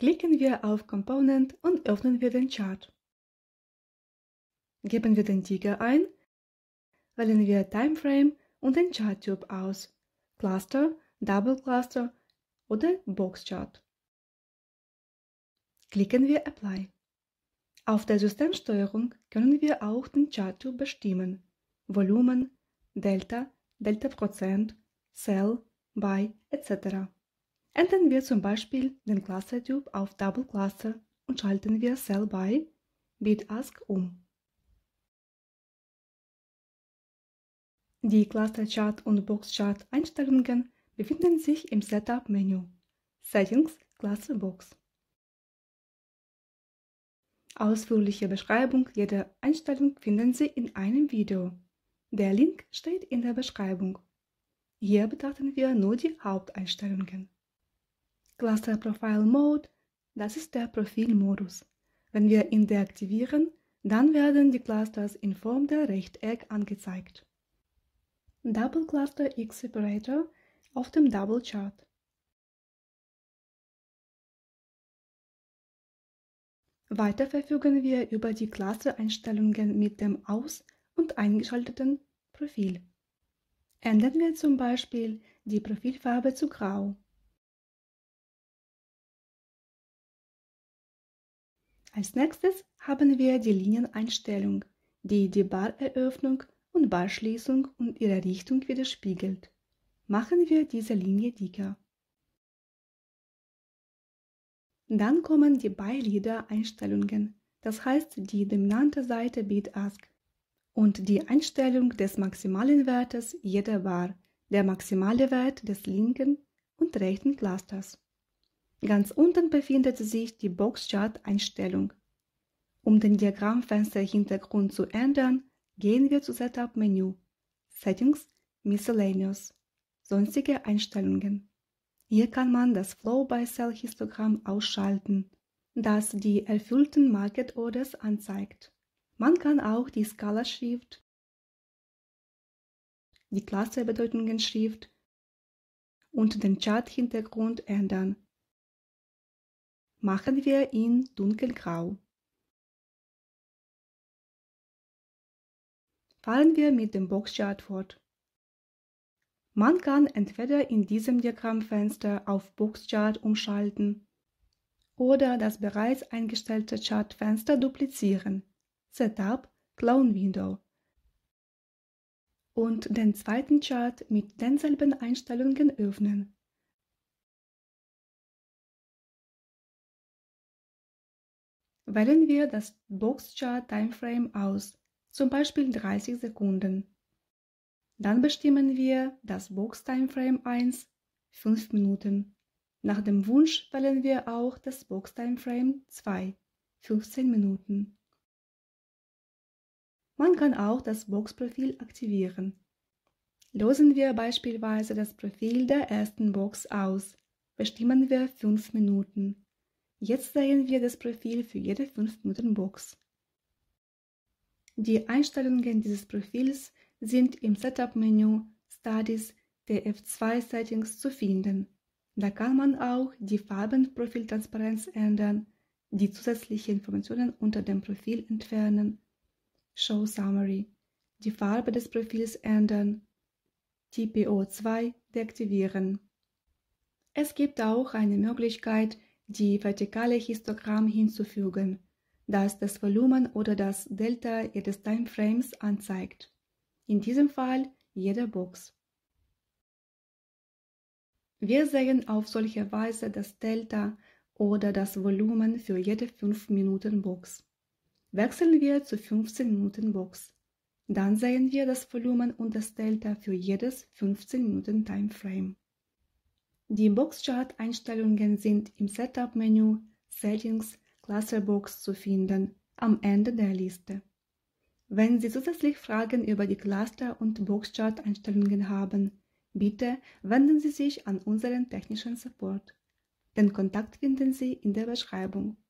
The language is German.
Klicken wir auf Component und öffnen wir den Chart. Geben wir den Ticker ein, wählen wir Timeframe und den Chart-Typ aus, Cluster, Double Cluster oder Boxchart. Klicken wir Apply. Auf der Systemsteuerung können wir auch den Chart-Typ bestimmen, Volumen, Delta, Delta-Prozent, Cell, By etc. Ändern wir zum Beispiel den Cluster-Typ auf Double Cluster und schalten wir Cell By Bit-Ask um. Die Cluster-Chart- und Box-Chart-Einstellungen befinden sich im Setup-Menü Settings Cluster Box. Ausführliche Beschreibung jeder Einstellung finden Sie in einem Video. Der Link steht in der Beschreibung. Hier betrachten wir nur die Haupteinstellungen. Cluster Profile Mode, das ist der Profilmodus. Wenn wir ihn deaktivieren, dann werden die Clusters in Form der Rechteck angezeigt. Double Cluster X Separator auf dem Double Chart. Weiter verfügen wir über die Cluster-Einstellungen mit dem aus- und eingeschalteten Profil. Ändern wir zum Beispiel die Profilfarbe zu grau. Als nächstes haben wir die Linieneinstellung, die die Bareröffnung und Barschließung und ihre Richtung widerspiegelt. Machen wir diese Linie dicker. Dann kommen die Beilieder-Einstellungen, das heißt die dominante Seite Bit-Ask und die Einstellung des maximalen Wertes jeder Bar, der maximale Wert des linken und rechten Clusters. Ganz unten befindet sich die Box-Chart-Einstellung. Um den Diagrammfenster-Hintergrund zu ändern, gehen wir zu Setup-Menü Settings Miscellaneous Sonstige Einstellungen. Hier kann man das Flow-by-Cell-Histogramm ausschalten, das die erfüllten Market Orders anzeigt. Man kann auch die Skala-Schrift, die Cluster-Bedeutungsschrift und den Chart-Hintergrund ändern. Machen wir ihn dunkelgrau. Fahren wir mit dem Boxchart fort. Man kann entweder in diesem Diagrammfenster auf Boxchart umschalten oder das bereits eingestellte Chartfenster duplizieren, Setup, Clone Window, und den zweiten Chart mit denselben Einstellungen öffnen. Wählen wir das Boxchart Timeframe aus, zum Beispiel 30 Sekunden. Dann bestimmen wir das Box-Timeframe 1, 5 Minuten. Nach dem Wunsch wählen wir auch das Box-Timeframe 2, 15 Minuten. Man kann auch das Box-Profil aktivieren. Lösen wir beispielsweise das Profil der ersten Box aus. Bestimmen wir 5 Minuten. Jetzt sehen wir das Profil für jede 5-Minuten-Box. Die Einstellungen dieses Profils sind im Setup-Menü Studies TF2-Settings zu finden. Da kann man auch die Farbenprofiltransparenz ändern, die zusätzlichen Informationen unter dem Profil entfernen, Show Summary, die Farbe des Profils ändern, TPO2 deaktivieren. Es gibt auch eine Möglichkeit, die vertikale Histogramm hinzufügen, das das Volumen oder das Delta jedes Timeframes anzeigt. In diesem Fall jede Box. Wir sehen auf solche Weise das Delta oder das Volumen für jede 5-Minuten-Box. Wechseln wir zur 15-Minuten-Box. Dann sehen wir das Volumen und das Delta für jedes 15-Minuten-Timeframe. Die Boxchart-Einstellungen sind im Setup-Menü Settings Cluster Box zu finden, am Ende der Liste. Wenn Sie zusätzlich Fragen über die Cluster- und Boxchart-Einstellungen haben, bitte wenden Sie sich an unseren technischen Support. Den Kontakt finden Sie in der Beschreibung.